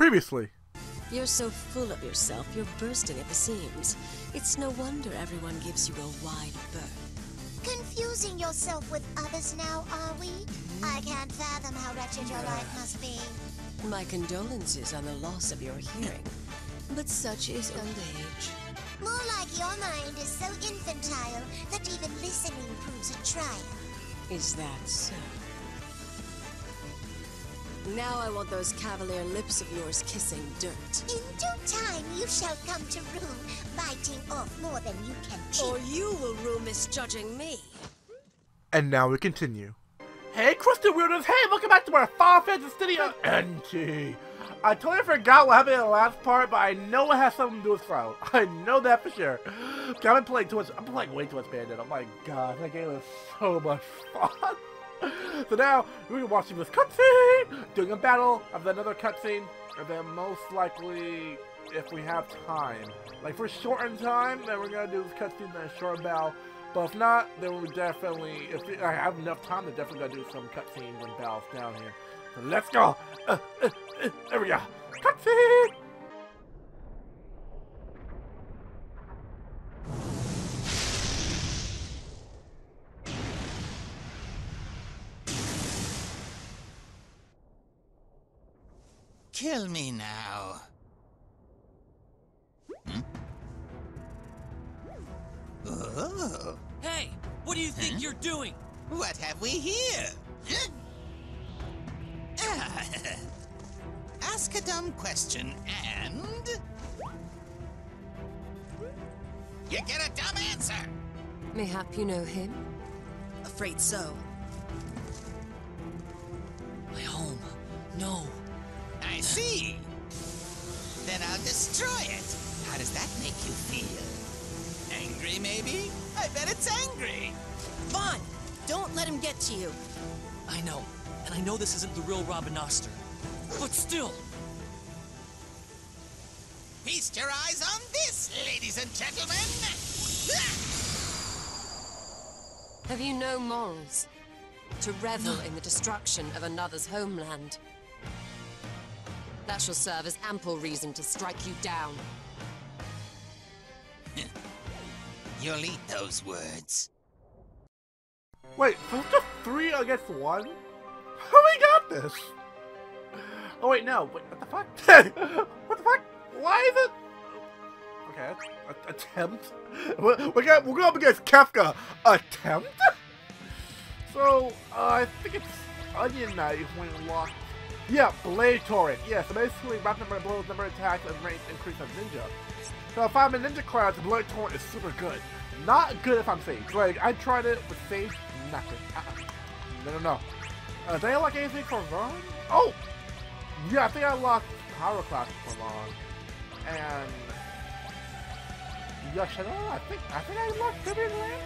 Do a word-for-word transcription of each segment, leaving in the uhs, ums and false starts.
previously. You're so full of yourself, you're bursting at the seams. It's no wonder everyone gives you a wide berth. Confusing yourself with others now, are we? I can't fathom how wretched your life must be. My condolences on the loss of your hearing, but such is old age. More like your mind is so infantile that even listening proves a triumph. Is that so? Now I want those cavalier lips of yours kissing dirt. In due time you shall come to rue, biting off more than you can chew. Or you will rue misjudging me. And now we continue. Hey Crystal Wheelers, hey, welcome back to our Final Fantasy City of N T. I totally forgot what happened in the last part, but I know it has something to do with Cloud. I know that for sure. I've been playing too much, I'm playing way too much Bandit. Oh my god, that game is so much fun. So now, we're watching this cutscene, doing a battle of another cutscene, and then most likely, if we have time. Like, if we're short in time, then we're gonna do this cutscene and a short battle. But if not, then we're definitely, if we, I have enough time, then definitely gonna do some cutscenes and battles down here. So let's go! Uh, uh, uh, there we go! Cutscene! Kill me now. Hmm? Oh. Hey, what do you think huh? you're doing? What have we here? Huh? Ah. Ask a dumb question and... you get a dumb answer! Mayhap you know him? Afraid so. My home. No. I see! Then I'll destroy it! How does that make you feel? Angry, maybe? I bet it's angry! Vaughn! Don't let him get to you! I know. And I know this isn't the real Robin Oster. But still! Feast your eyes on this, ladies and gentlemen! Have you no morals? To revel no. in the destruction of another's homeland? That shall serve as ample reason to strike you down. You'll eat those words. Wait, was it three against one? How we got this? Oh wait, no. Wait, what the fuck? What the fuck? Why is it? Okay, a attempt. We're, we're, gonna, we're going up against Kefka. Attempt? So uh, I think it's Onion Knight when locked. Yeah, Blade Torrent. Yeah, so basically, wrap number of blows, number of attacks, and range increase of ninja. So if I'm a ninja class, Blade Torrent is super good. Not good if I'm Sage. Like, I tried it with Sage, nothing. Uh-uh. No, no, no. Uh, did I unlock anything for Vaughn? Oh! Yeah, I think I unlocked Power Class for Vaughn. And... Y'shtola, I think, I think I unlocked Tribute Lance?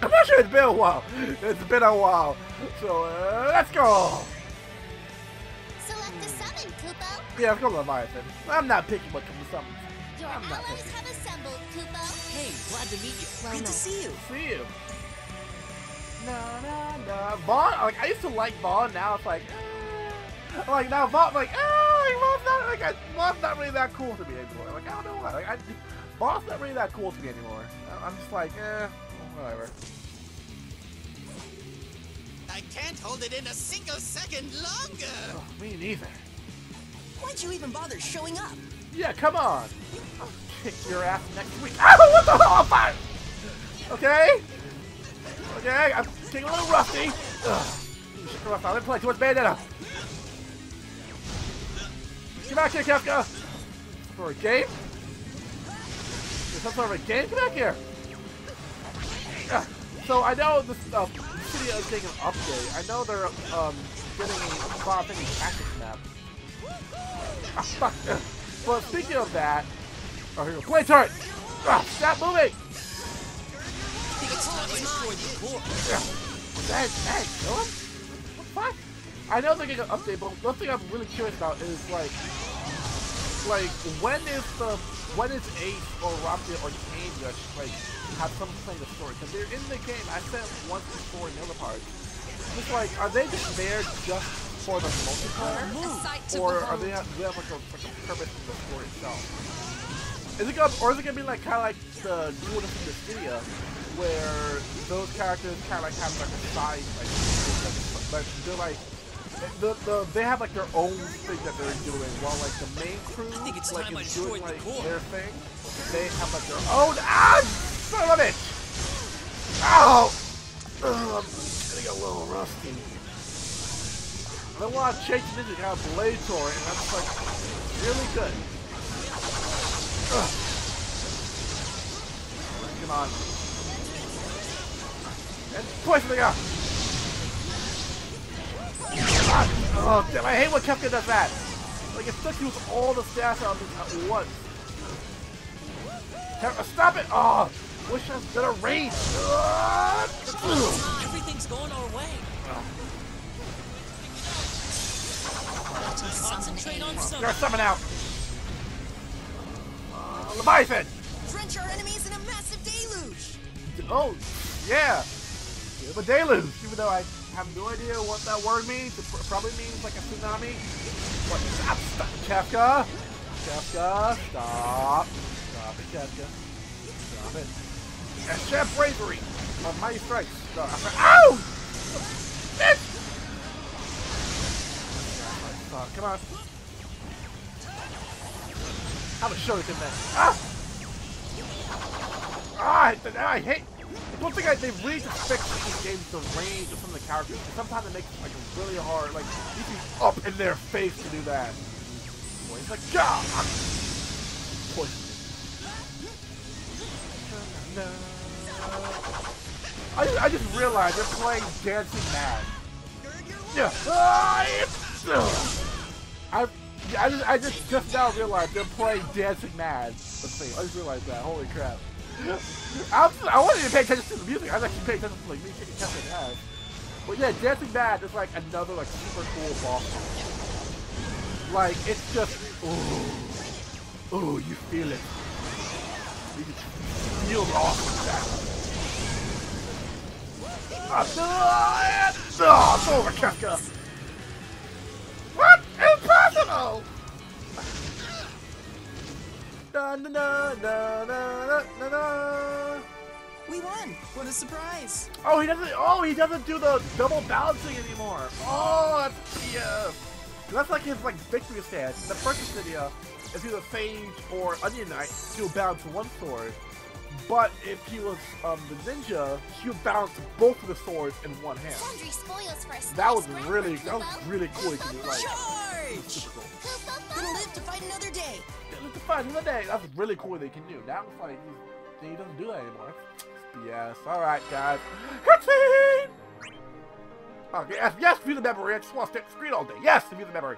I'm not sure, it's been a while. It's been a while. So, uh, let's go! Koopa? Yeah, it's called Leviathan. I'm not picky what comes to something. Your I'm allies not picky. Have assembled, Koopa. Hey, glad to meet you. Well, Good no. to see you. See you. Nah, nah, nah. Vaughn, like, I used to like Vaughn, now it's like, eh. Like, now Vaughn, like, eh, Vaughn's not, like, I, Vaughn's not really that cool to me anymore. Like, I don't know why. Like, I, Vaughn's not really that cool to me anymore. I'm just like, eh, whatever. I can't hold it in a single second longer. Oh, me neither. Why'd you even bother showing up? Yeah, come on. I'll kick your ass next week. Ow, what the hell? Fire! Okay? Okay, I'm getting a little rusty. Ugh. I've been playing too much Bayonetta. Get back here, Kefka. For a game? There's some sort of a game? Get back here. Ugh. So I know this uh, studio is taking an update. I know they're um, getting a lot of things active map. Ah, fuck. But speaking of that, oh here we go. Play turret! Ah, stop moving! That that kill him? What the fuck? I know they're getting an update, but one thing I'm really curious about is like, like when is the when is Ace or Raptor or Kenya like have someone playing the story? Because they're in the game. I said once before in the other part. It's like, are they just there just for the multiplayer, or are they have, they have like a, like a purpose in the story itself? Is it gonna, or is it gonna be like kind of like the Duel of the City, where those characters kind of like have like a side, like, like they're like the, the they have like their own thing that they're doing, while like the main crew like is doing like the their thing. They have like their own. Ah, son of a bitch! Ow! Ugh, I'm getting a little rusty. I don't want to change the ninja, got a blade sword, and that's like really good. Ugh. Come on. And push the guy! Ah, oh damn, I hate when Kefka does that! Like, it took you all the stats out of this at once. Kefka, stop it! Oh! Wish I was better range! Uh, Everything's going our way. Uh. Concentrate on summon. There's summon out! Uh, Leviathan! Drench our enemies in a massive deluge! Oh, yeah! Yeah, but deluge! Even though I have no idea what that word means, it probably means like a tsunami. What? Stop! Stop! Kefka! Kefka! Stop! Stop it, Kefka! Stop it! And Chef Bravery! My mighty strikes! No, OW! Bitch! Oh, come on! I'm a shuriken man! Ah! Ah! I, I hate... I don't think I, they really just fix these games the range of some of the characters. Sometimes it makes it like really hard, like, you can up in their face to do that. Boy, it's like, yeah! Poison. No. I, I just realized they're playing Dancing Mad. Yeah. I, I just I just just now realized they're playing Dancing Mad. Let's see. I just realized that. Holy crap! I was, I wasn't even paying attention to the music. I was actually paying attention to like me kicking Dancing Mad. But yeah, Dancing Mad is like another like super cool boss fight. Like it's just ooh, ooh, you feel it. You can feel the awesome sound. Oh, it's over, Kefka! What? Impossible! Na na na na na na na. We won! What a surprise! Oh, he doesn't. Oh, he doesn't do the double bouncing anymore. Oh, that's yeah. That's like his like victory stance. The first video. If he was a Sage or Onion Knight, he would bounce one sword. But if he was um, the Ninja, he would bounce both of the swords in one hand. That was really, that was really cool. Charge! Gonna live to fight another day. Live to fight another day. That's really cool. They can do. That was like he, he doesn't do that anymore. Yes. All right, guys. Cutscene. Okay. Yes. Yes. View the memory. I just want to stick the screen all day. Yes. View the memory.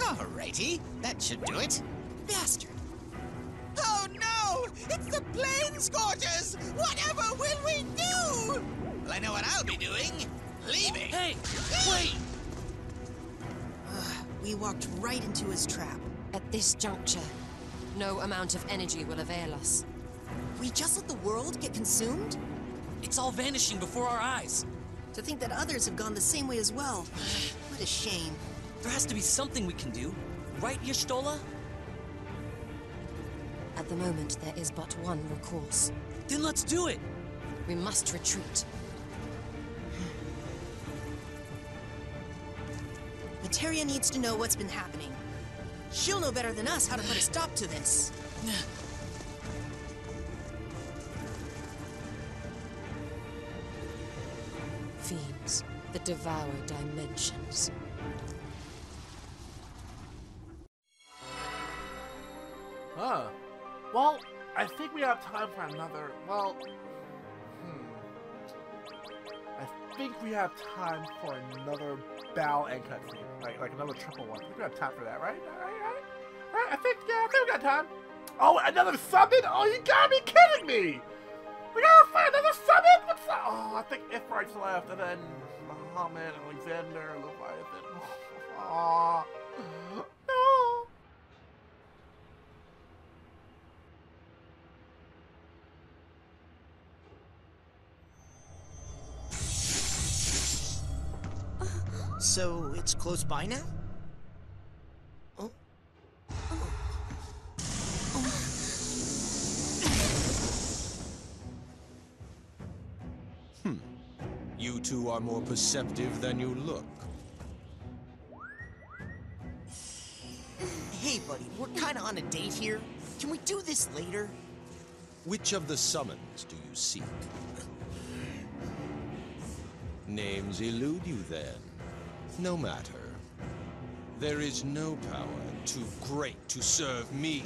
Alrighty, that should do it. Bastard! Oh no! It's the Plain Scorchers! Whatever will we do? Well, I know what I'll be doing. Leaving! Hey! Wait! Ugh, we walked right into his trap. At this juncture, no amount of energy will avail us. We just let the world get consumed? It's all vanishing before our eyes. To think that others have gone the same way as well. What a shame. There has to be something we can do, right, Y'shtola? At the moment, there is but one recourse. Then let's do it! We must retreat. Materia needs to know what's been happening. She'll know better than us how to put a stop to this. Fiends that devour dimensions. Huh. Well, I think we have time for another... Well... Hmm. I think we have time for another bow and cutscene. Like, like another triple one. I think we have time for that, right? All right, all right. All right, I think... Yeah, I think we got time. Oh, another summon? Oh, you gotta be kidding me! We gotta find another summon? What's that? Oh, I think Ifrit's left, and then... Muhammad, Alexander, Leviathan... Oh, no! So it's close by now? Oh. Oh. Oh. Hmm. You two are more perceptive than you look. Hey, buddy, we're kinda on a date here. Can we do this later? Which of the summons do you seek? Names elude you then. No matter. There is no power too great to serve me.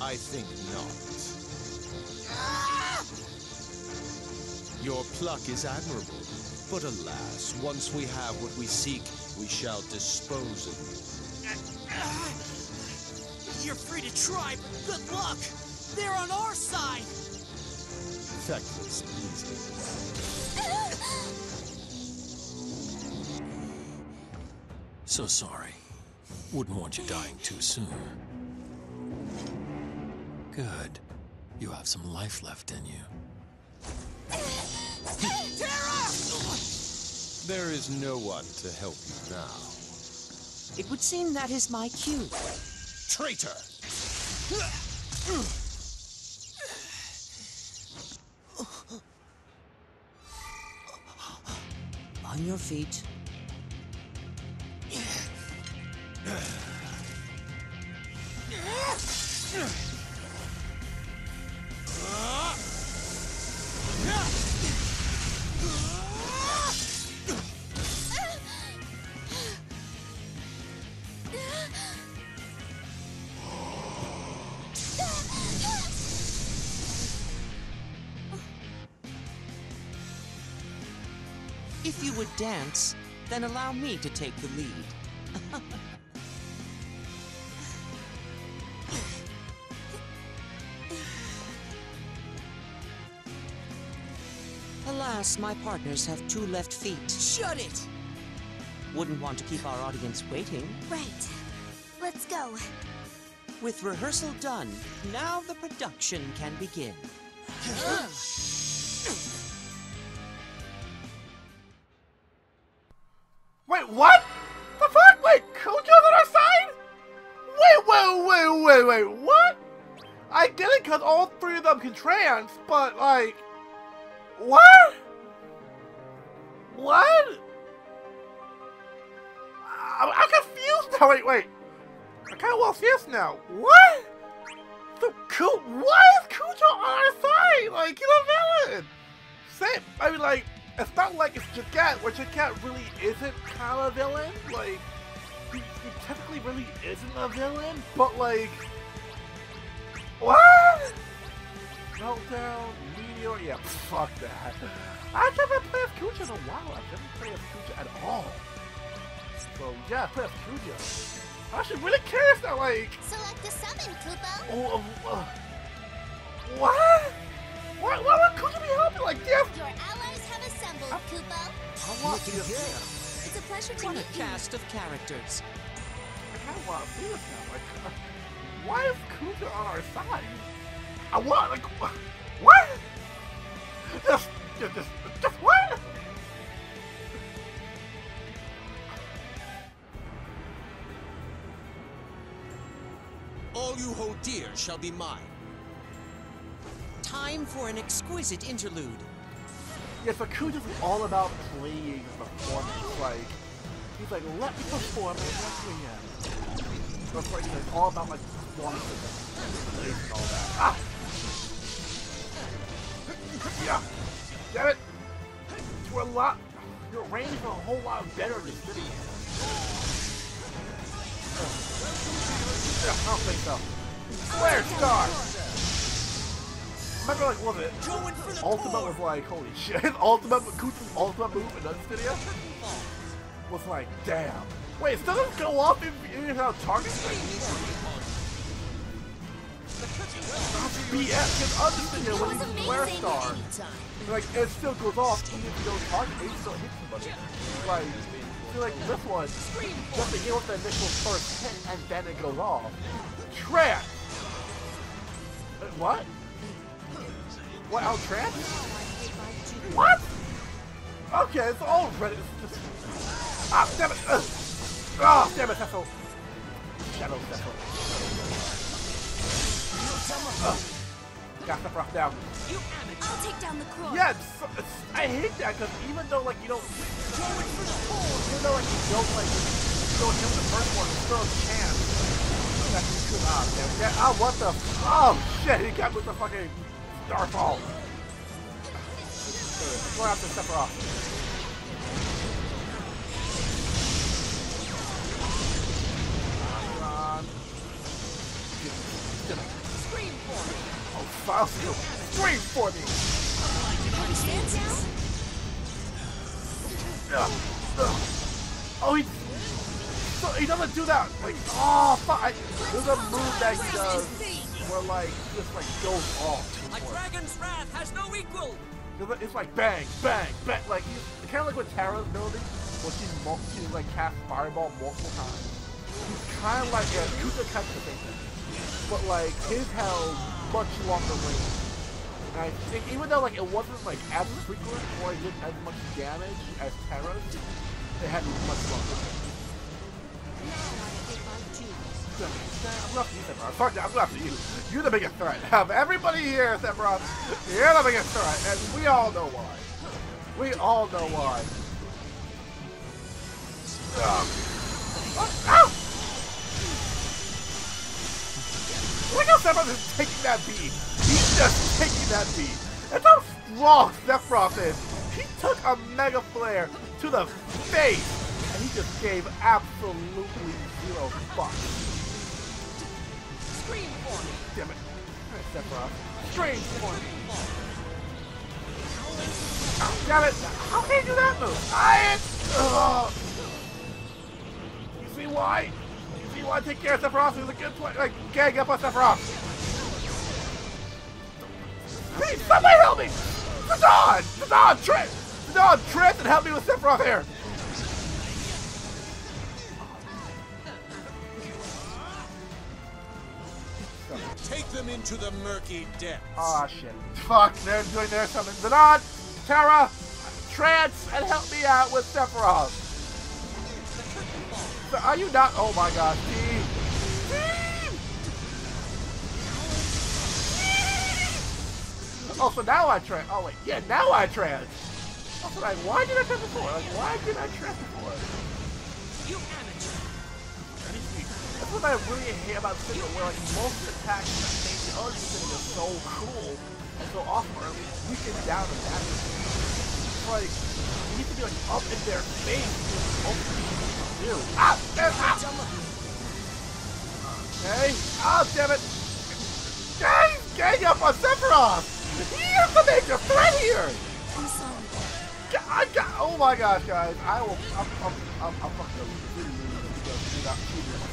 I think not. Your pluck is admirable, but alas, once we have what we seek, we shall dispose of you. You're free to try, but good luck. They're on our side. Feckless easy. So sorry. Wouldn't want you dying too soon. Good. You have some life left in you. Terra! There is no one to help you now. It would seem that is my cue. Traitor! On your feet. If you would dance, then allow me to take the lead. Alas, my partners have two left feet. Shut it! Wouldn't want to keep our audience waiting. Right. Let's go. With rehearsal done, now the production can begin. Wait, what? The fuck? Wait, Kujo's on our side? Wait, wait, wait, wait, wait, what? I did it because all three of them can trans, but like... What? What? I'm, I'm confused now. Wait, wait. I kind of lost this now. What? The Kujo? Why is Kujo on our side? Like, he's a villain. Same. I mean, like, it's not like it's Jigat, where Jigat really isn't kind of a villain. Like, he, he technically really isn't a villain, but like, what? Meltdown. Yeah, fuck that. I've never played with Kuja in a while. I've never played with Kuja at all. So yeah, I played with Kuja. I should really care if that like. Select a summon, Koopa. Oh, uh, uh, what? Why, why would Kuja be helping like this? Your allies have assembled, I, Koopa. I want you here. It's a pleasure to meet you. What a cast of characters. I kind of want to see this now. Like, uh, why is Kuja on our side? I want like uh, what? Just, just, just, just what? All you hold dear shall be mine. Time for an exquisite interlude. Yes, but Kujo is all about playing the performance. Like, he's like, let me perform and let me in. That's why he's like, all about like performances and all that. Ah! Yeah, damn it! You're a lot. Your range is a whole lot better than this. Yeah, I don't think so. Flare star. Remember, like, was it? Ultimate was like, holy shit! Ultimate, Kujo's ultimate move in this video. was like, damn. Wait, it doesn't go off even without targeting? That's B S, because others did it when he's Flare Star. Like, it still goes off even if you don't target it, it still hits somebody. Like, you're like, this one, just to deal with the initial first hit, and then it goes off. Trap! What? What, I'll trap? What? Okay, it's all ready. Ah, damn it! Ugh. Ah, damn it, Tethel! Shadow Tethel. Got Sephiroth down. I'll take down the cross. Yeah, it's, it's, I hate that because even though like you don't, even though like you don't like go him the first one, you still have a chance. That's too loud, damn it. Yeah, oh, what the? Oh shit! He got with the fucking Starfall. Go after Sephiroth. I'll still scream for me! Ugh, ugh. Oh, he, so he doesn't do that! Like, oh, fuck! I, there's a move that he does where, like, just, like, goes off. A dragon's wrath has no equal! It's like, bang, bang, bang! Like, it's kind of like what Terra's building, where she's multi, she, like, casts Fireball multiple times. He's kind of like a Kuja type of thing, but, like, his held much longer range. And I think even though like it wasn't like as frequent or it did as much damage as Terra's, it had much longer range. I'm not for you, Sephiroth. Fuck that, I'm not for you. You're the biggest threat. Have everybody here, Sephiroth. You're the biggest threat, and we all know why. We all know why. Ugh. Oh, ow! Look how Sephiroth is taking that beat. He's just taking that beat. That's how strong Sephiroth is. He took a Mega Flare to the face, and he just gave absolutely zero fucks. Scream for me. Damn it. Alright, Sephiroth. Scream for me. Oh, damn it. How can you do that move? I... Uh, you see why? You want to take care of Sephiroth, who's a good player. Like, gang up on Sephiroth. Please, somebody help me! Zidane! Zidane, Trent! Zidane, Trent, and help me with Sephiroth here! Take them into the murky depths. Aw, oh, shit. Fuck, they're doing their summon. Zidane, Terra, Trent, and help me out with Sephiroth. Are you not? Oh my god. Oh, so now I trash. Oh, wait. Yeah, now I trash. I was like, why did I trash before? Like, why did I trash before? You amateur. That's what I really hate about Sigil, where like most attacks that make the other thing is so cool and so awesome, or at least weaken down the damage. Like, you need to be like up in their face. Ah, damn, ah. Okay. Oh, damn it. Gang, gang up on Sephiroth. He is the major threat here. I got, oh my gosh, guys. I will. I'm, I'm, I'm, I'm fucking up.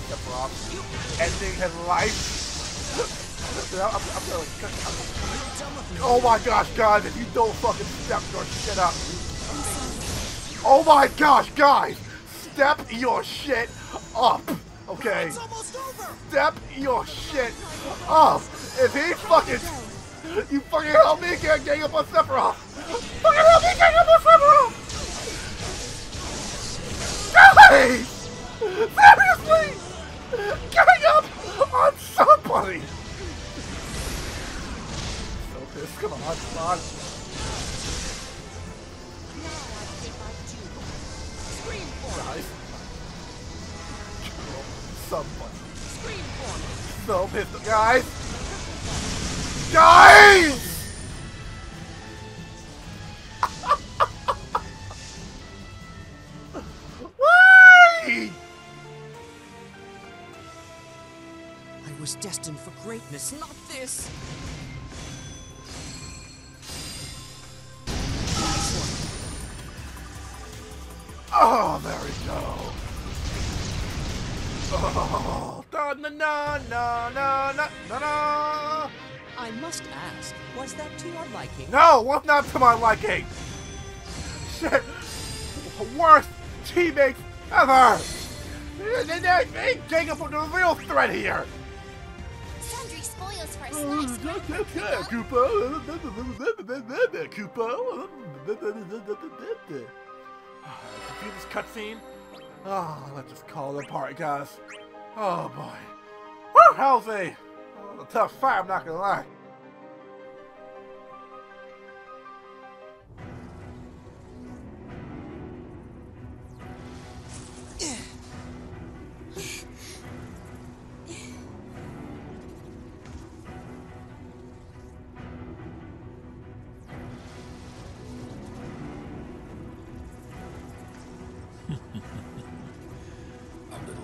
Sephiroth ending his life. I'm, I'm, I'm gonna, like, I'm, oh my gosh, guys. If you don't fucking step your shit up. Oh my gosh, guys. Step your shit up, okay? It's almost over. Step your shit up. If he fucking, you fucking help me again, gang up on Sephiroth. Fucking help me gang up on Sephiroth. Guys, seriously, gang up on somebody. So pissed. Come on, come on. Guys. Somebody. So pissed. Guys! Guys! Why? I was destined for greatness, not this. Oh, there we go. Oh, da na na na na na na na. I must ask, was that to your liking? No, was not to my liking. Shit, worst teammate ever. It ain't Jacob with the real threat here. Sundry spoils for a slice. Koopa, Koopa, Koopa. See this cutscene? Oh, let's just call it apart, guys. Oh boy. Woo! Healthy! Oh, a tough fight, I'm not gonna lie.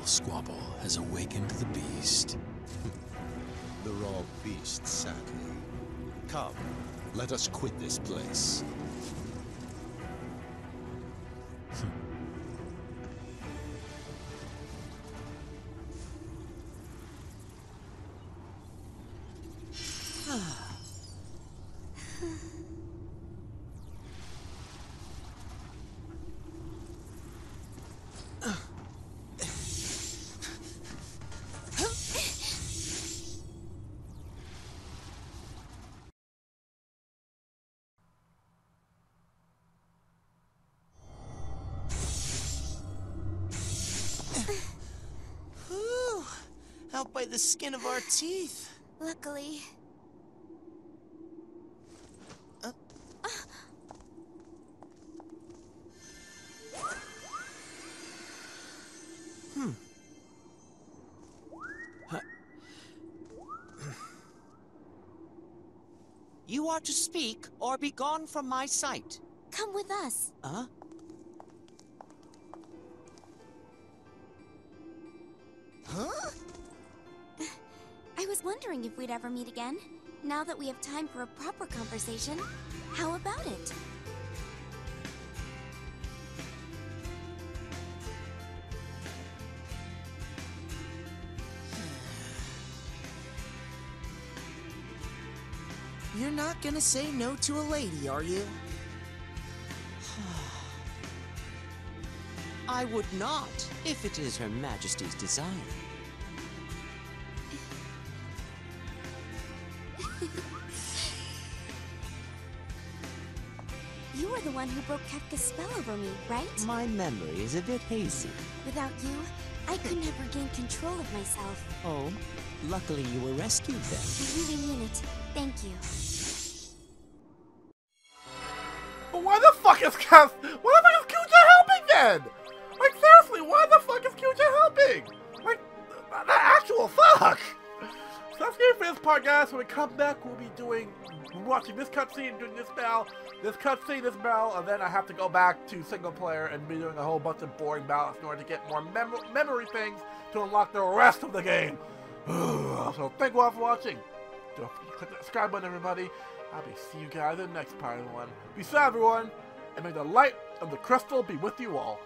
Squabble has awakened the beast. The raw beast, sadly. Come, let us quit this place. Out by the skin of our teeth. Luckily. Uh. Uh. Hmm. Huh. You are to speak or be gone from my sight. Come with us. Huh? Huh? I was wondering if we'd ever meet again. Now that we have time for a proper conversation, how about it? You're not gonna say no to a lady, are you? I would not, if it is Her Majesty's desire. You were the one who broke Kefka's spell over me, right? My memory is a bit hazy. Without you, I could never gain control of myself. Oh, luckily you were rescued then. I really mean it. Thank you. But why the fuck is Kef... Why the fuck is Kuja helping then? Like, seriously, why the fuck is Kuja helping? Like, the actual fuck! So that's it for this part, guys. When we come back, we'll be doing... watching this cutscene, doing this battle, this cutscene, this battle, and then I have to go back to single player and be doing a whole bunch of boring battles in order to get more mem memory things to unlock the rest of the game. So thank you all for watching. Don't forget to click that subscribe button, everybody. I'll be see you guys in the next part of the one. Be safe, everyone, and may the light of the crystal be with you all.